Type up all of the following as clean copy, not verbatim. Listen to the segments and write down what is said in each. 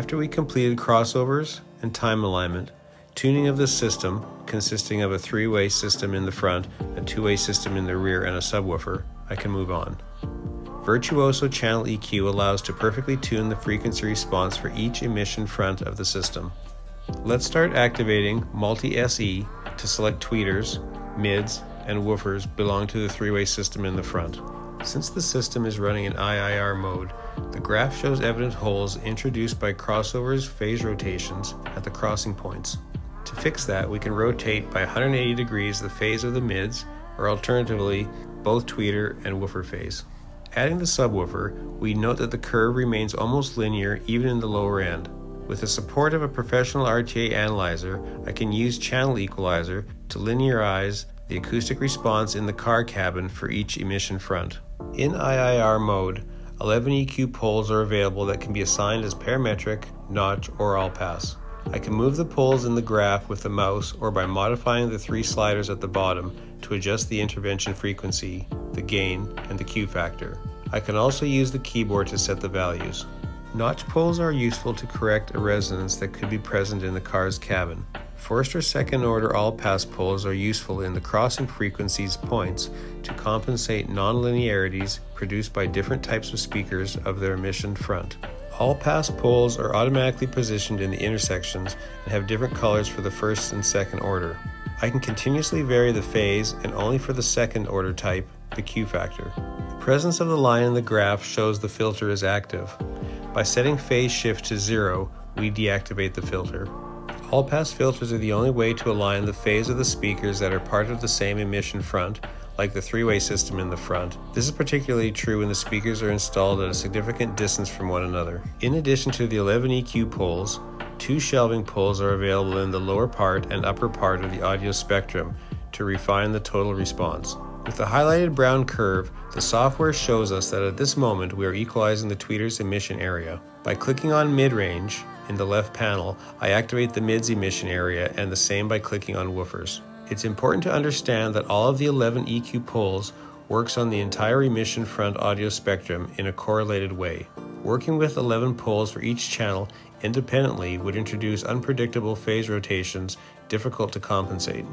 After we completed crossovers and time alignment, tuning of the system, consisting of a three-way system in the front, a two-way system in the rear, and a subwoofer, I can move on. Virtuoso Channel EQ allows to perfectly tune the frequency response for each emission front of the system. Let's start activating Multi SE to select tweeters, mids, and woofers belong to the three-way system in the front. Since the system is running in IIR mode, the graph shows evident holes introduced by crossovers, phase rotations at the crossing points. To fix that, we can rotate by 180 degrees the phase of the mids, or alternatively, both tweeter and woofer phase. Adding the subwoofer, we note that the curve remains almost linear even in the lower end. With the support of a professional RTA analyzer, I can use channel equalizer to linearize the acoustic response in the car cabin for each emission front. In IIR mode, 11 EQ poles are available that can be assigned as parametric, notch, or all pass. I can move the poles in the graph with the mouse or by modifying the three sliders at the bottom to adjust the intervention frequency, the gain, and the Q factor. I can also use the keyboard to set the values. Notch poles are useful to correct a resonance that could be present in the car's cabin. First or second order all-pass poles are useful in the crossing frequencies points to compensate non-linearities produced by different types of speakers of their emission front. All-pass poles are automatically positioned in the intersections and have different colors for the first and second order. I can continuously vary the phase and only for the second order type, the Q factor. The presence of the line in the graph shows the filter is active. By setting phase shift to 0, we deactivate the filter. All-pass filters are the only way to align the phase of the speakers that are part of the same emission front, like the three-way system in the front. This is particularly true when the speakers are installed at a significant distance from one another. In addition to the 11 EQ poles, two shelving poles are available in the lower part and upper part of the audio spectrum to refine the total response. With the highlighted brown curve, the software shows us that at this moment we are equalizing the tweeter's emission area. By clicking on mid-range in the left panel, I activate the mid's emission area and the same by clicking on woofers. It's important to understand that all of the 11 EQ poles works on the entire emission front audio spectrum in a correlated way. Working with 11 poles for each channel independently would introduce unpredictable phase rotations difficult to compensate.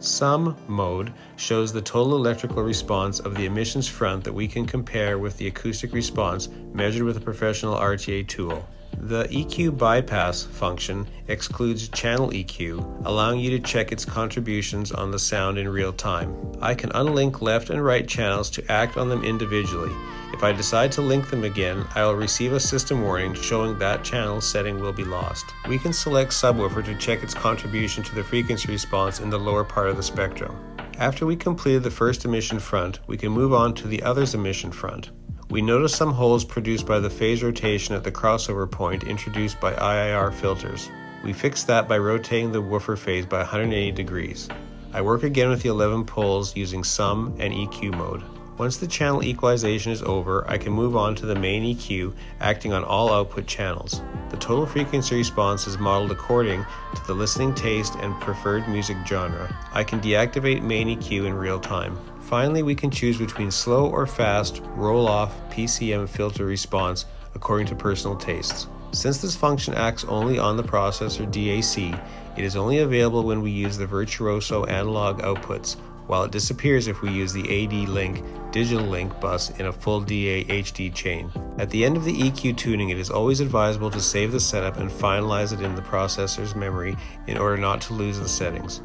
Sum mode shows the total electrical response of the emissions front that we can compare with the acoustic response measured with a professional RTA tool. The EQ bypass function excludes channel EQ, allowing you to check its contributions on the sound in real time. I can unlink left and right channels to act on them individually. If I decide to link them again, I will receive a system warning showing that channel setting will be lost. We can select subwoofer to check its contribution to the frequency response in the lower part of the spectrum. After we completed the first emission front, we can move on to the other's emission front. We notice some holes produced by the phase rotation at the crossover point introduced by IIR filters. We fix that by rotating the woofer phase by 180 degrees. I work again with the 11 poles using sum and EQ mode. Once the channel equalization is over, I can move on to the main EQ, acting on all output channels. The total frequency response is modeled according to the listening taste and preferred music genre. I can deactivate main EQ in real time. Finally, we can choose between slow or fast, roll-off, PCM filter response according to personal tastes. Since this function acts only on the processor DAC, it is only available when we use the Virtuoso analog outputs, while it disappears if we use the AD Link digital link bus in a full DA HD chain. At the end of the EQ tuning, it is always advisable to save the setup and finalize it in the processor's memory in order not to lose the settings.